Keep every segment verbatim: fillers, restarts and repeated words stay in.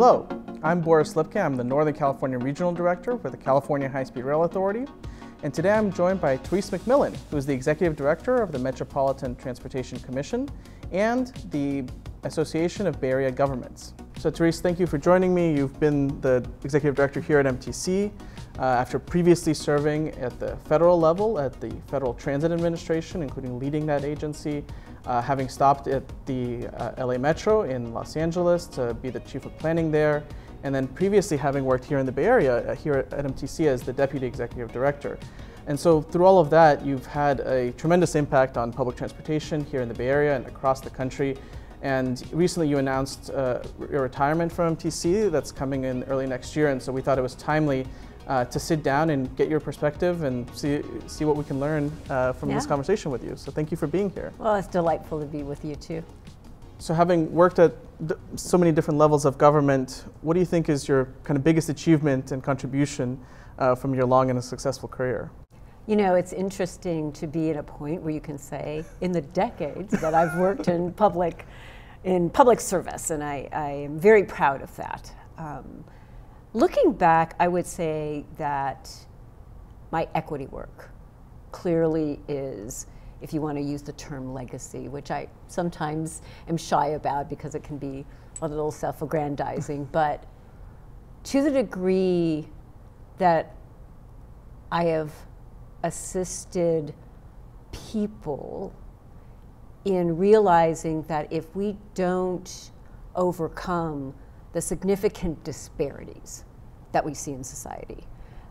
Hello, I'm Boris Lipka. I'm the Northern California Regional Director with the California High-Speed Rail Authority. And today I'm joined by Therese McMillan, who is the Executive Director of the Metropolitan Transportation Commission and the Association of Bay Area Governments. So Therese, thank you for joining me. You've been the Executive Director here at M T C uh, after previously serving at the federal level at the Federal Transit Administration, including leading that agency, uh, having stopped at the uh, L A Metro in Los Angeles to be the Chief of Planning there, and then previously having worked here in the Bay Area, uh, here at M T C as the Deputy Executive Director. And so through all of that, you've had a tremendous impact on public transportation here in the Bay Area and across the country. And recently you announced uh, your retirement from M T C that's coming in early next year, and so we thought it was timely uh, to sit down and get your perspective and see, see what we can learn uh, from yeah. this conversation with you. So thank you for being here. Well, it's delightful to be with you too. So having worked at so many different levels of government, what do you think is your kind of biggest achievement and contribution uh, from your long and a successful career? You know, it's interesting to be at a point where you can say, in the decades that I've worked in public, in public service, and I, I am very proud of that. Um, looking back, I would say that my equity work clearly is, if you want to use the term legacy, which I sometimes am shy about because it can be a little self-aggrandizing, but to the degree that I have assisted people in realizing that if we don't overcome the significant disparities that we see in society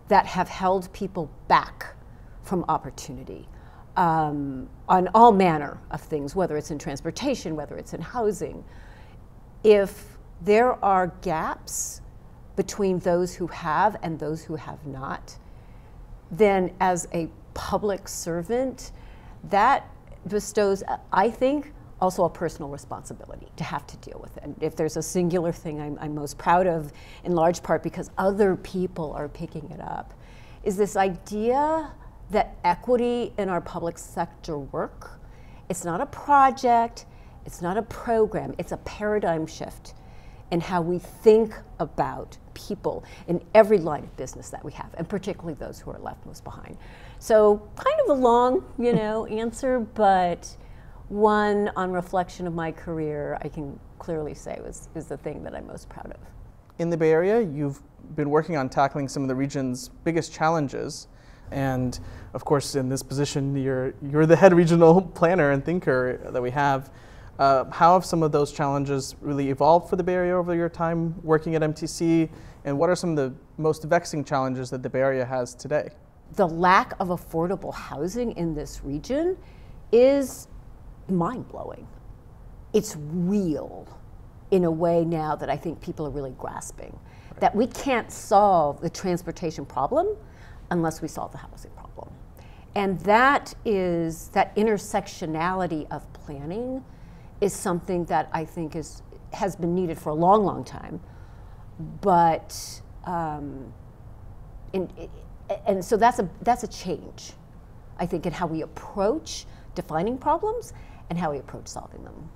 that have held people back from opportunity um, on all manner of things, whether it's in transportation, whether it's in housing, if there are gaps between those who have and those who have not, then as a public servant, that bestows, I think, also a personal responsibility to have to deal with it. And if there's a singular thing I'm, I'm most proud of, in large part because other people are picking it up, is this idea that equity in our public sector work, it's not a project, it's not a program, it's a paradigm shift in how we think about people in every line of business that we have, and particularly those who are left most behind. So kind of a long, you know, answer, but one on reflection of my career, I can clearly say was, is the thing that I'm most proud of. In the Bay Area, you've been working on tackling some of the region's biggest challenges. And of course, in this position, you're, you're the head regional planner and thinker that we have. Uh, how have some of those challenges really evolved for the Bay Area over your time working at M T C, and what are some of the most vexing challenges that the Bay Area has today? The lack of affordable housing in this region is mind-blowing. It's real in a way now that I think people are really grasping, right, that we can't solve the transportation problem unless we solve the housing problem. And that is, that intersectionality of planning is something that I think is, has been needed for a long, long time. But, um, in, in, and so that's a, that's a change, I think, in how we approach defining problems and how we approach solving them.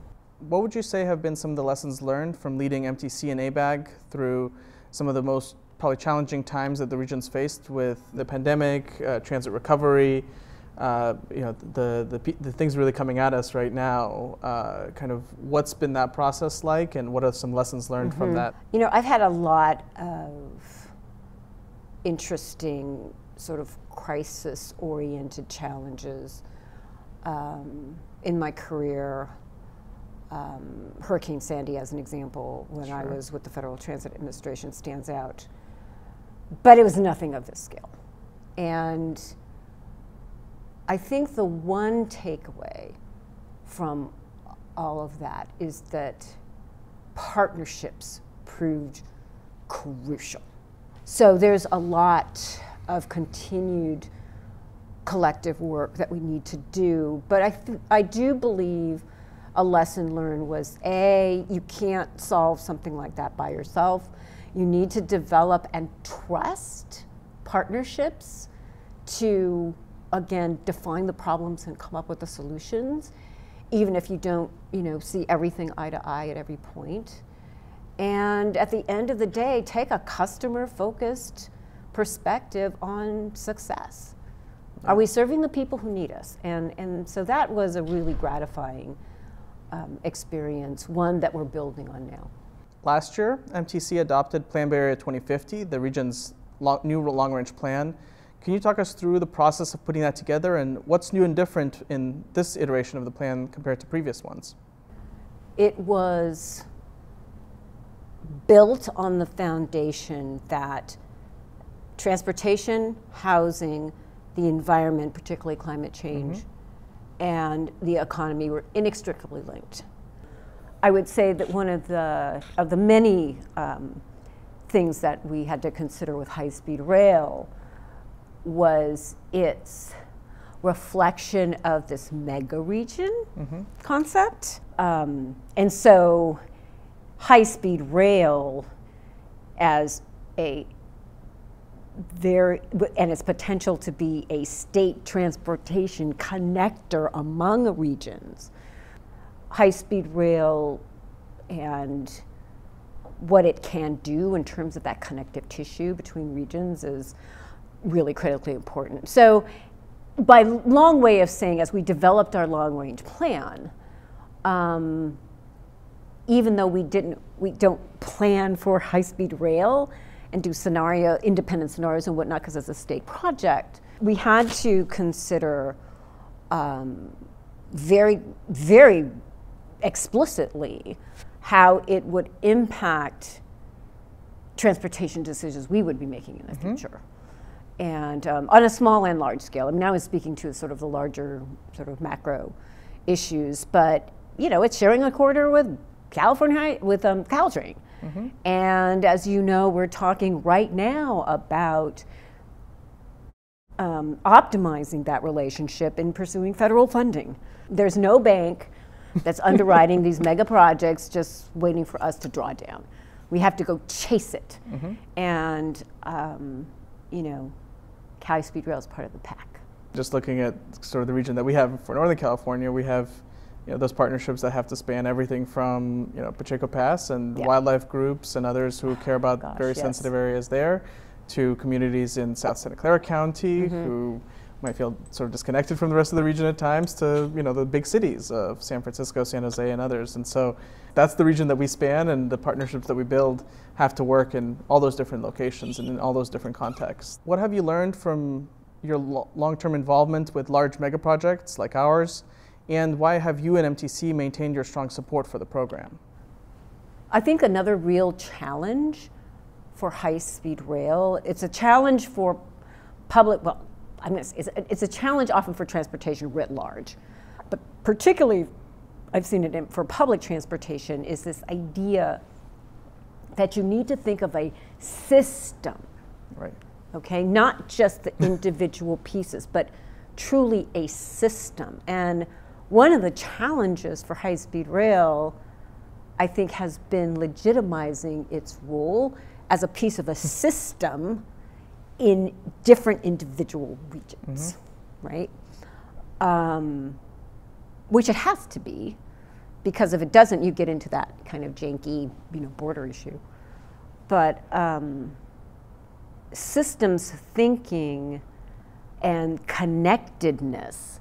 What would you say have been some of the lessons learned from leading M T C and A B A G through some of the most probably challenging times that the region's faced with the pandemic, uh, transit recovery, Uh, you know, the, the, the things really coming at us right now, uh, kind of what's been that process like and what are some lessons learned mm-hmm. from that? You know, I've had a lot of interesting sort of crisis-oriented challenges um, in my career. Um, Hurricane Sandy, as an example, when sure. I was with the Federal Transit Administration, stands out. But it was nothing of this scale. And I think the one takeaway from all of that is that partnerships proved crucial. So there's a lot of continued collective work that we need to do, but I, th I do believe a lesson learned was, A, you can't solve something like that by yourself. You need to develop and trust partnerships to, again, define the problems and come up with the solutions, even if you don't, you know, see everything eye to eye at every point. and at the end of the day, take a customer-focused perspective on success. Are we serving the people who need us? And, and so that was a really gratifying um, experience, one that we're building on now. Last year, M T C adopted Plan Bay Area twenty fifty, the region's long, new long-range plan. Can you talk us through the process of putting that together, and what's new and different in this iteration of the plan compared to previous ones? It was built on the foundation that transportation, housing, the environment, particularly climate change, mm-hmm. and the economy were inextricably linked. I would say that one of the, of the many um, things that we had to consider with high-speed rail was its reflection of this mega region mm-hmm. concept. Um, and so high-speed rail as a There, and its potential to be a state transportation connector among regions. High-speed rail and what it can do in terms of that connective tissue between regions is really critically important. So by long way of saying, as we developed our long-range plan, um, even though we didn't, we don't plan for high-speed rail, and do scenario, independent scenarios and whatnot, because it's a state project. We had to consider um, very, very explicitly how it would impact transportation decisions we would be making in the mm-hmm. future. And um, on a small and large scale. I mean, I was speaking to sort of the larger sort of macro issues, but you know, it's sharing a corridor with California, with um, Caltrain. Mm-hmm. And as you know, we're talking right now about um, optimizing that relationship and pursuing federal funding. There's no bank that's underwriting these mega projects just waiting for us to draw down. We have to go chase it. Mm-hmm. And, um, you know, high-speed rail is part of the pack. Just looking at sort of the region that we have for Northern California, we have You know, those partnerships that have to span everything from you know Pacheco Pass and yeah. wildlife groups and others who care about Gosh, very yes. sensitive areas there, to communities in South Santa Clara County mm-hmm. who might feel sort of disconnected from the rest of the region at times, to you know the big cities of San Francisco, San Jose, and others. And so that's the region that we span, and the partnerships that we build have to work in all those different locations and in all those different contexts. What have you learned from your lo- long-term involvement with large mega projects like ours? And why have you and M T C maintained your strong support for the program? I think another real challenge for high-speed rail, it's a challenge for public, well, I'm gonna say, it's, it's a challenge often for transportation writ large, but particularly I've seen it in, for public transportation, is this idea that you need to think of a system, right? Okay, not just the individual pieces, but truly a system. And one of the challenges for high-speed rail, I think, has been legitimizing its role as a piece of a system in different individual regions, mm-hmm. right? Um, which it has to be, because if it doesn't, you get into that kind of janky, you know, border issue. But um, systems thinking and connectedness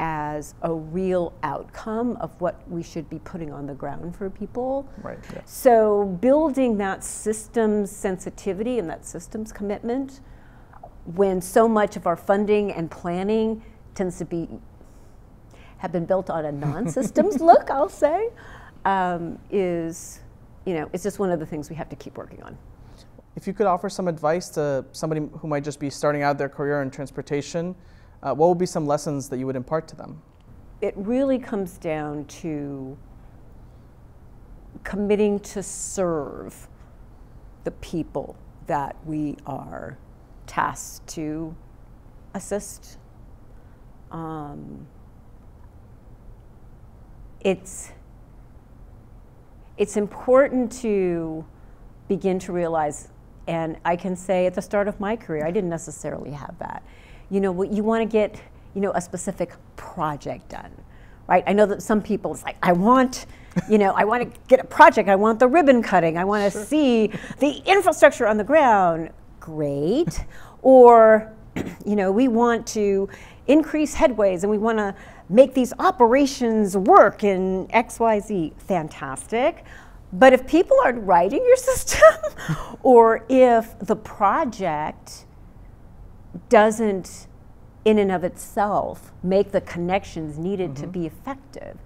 as a real outcome of what we should be putting on the ground for people. Right. Yeah. So building that systems sensitivity and that systems commitment, when so much of our funding and planning tends to be, have been built on a non-systems look, I'll say, um, is, you know, it's just one of the things we have to keep working on. If you could offer some advice to somebody who might just be starting out their career in transportation, Uh, what would be some lessons that you would impart to them? It really comes down to committing to serve the people that we are tasked to assist. Um, it's, it's important to begin to realize, and I can say at the start of my career, I didn't necessarily have that. You know, you want to get, you know, a specific project done, right? I know that some people, it's like, I want You know, I want to get a project. I want the ribbon cutting. I want to sure. see the infrastructure on the ground. Great. Or, you know, we want to increase headways and we want to make these operations work in X Y Z. Fantastic. But if people aren't writing your system or if the project doesn't in and of itself make the connections needed mm-hmm. to be effective,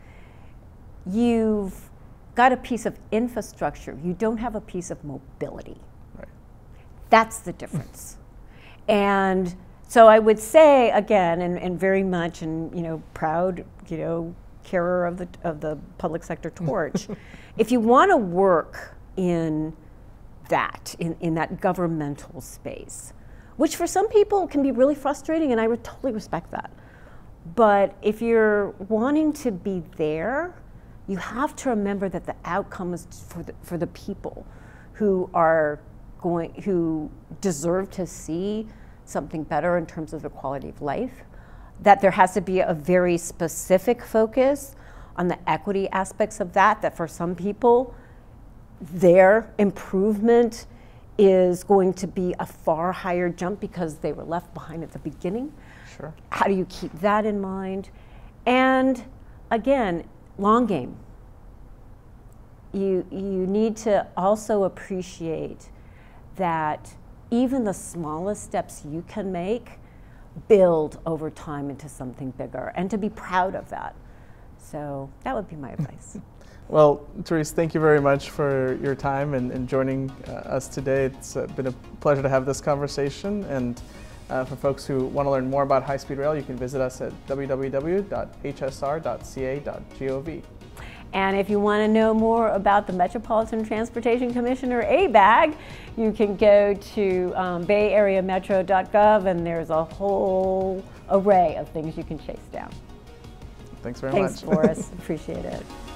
you've got a piece of infrastructure. You don't have a piece of mobility. Right. That's the difference. And so I would say again, and, and very much, and you know, proud, you know, carrier of the of the public sector torch. If you want to work in that, in, in that governmental space, which for some people can be really frustrating, and I would totally respect that. But if you're wanting to be there, you have to remember that the outcome is for the, for the people who are going, who deserve to see something better in terms of the quality of life, that there has to be a very specific focus on the equity aspects of that, that for some people, their improvement is going to be a far higher jump because they were left behind at the beginning. Sure. How do you keep that in mind? And again, long game. You, you need to also appreciate that even the smallest steps you can make build over time into something bigger, and to be proud of that. So that would be my advice. Well, Therese, thank you very much for your time and, and joining uh, us today. It's uh, been a pleasure to have this conversation, and uh, for folks who want to learn more about high-speed rail, you can visit us at w w w dot h s r dot c a dot gov. And if you want to know more about the Metropolitan Transportation Commission, or A B A G, you can go to um, bay area metro dot gov, and there's a whole array of things you can chase down. Thanks very Thanks, much. Thanks, Boris. Appreciate it.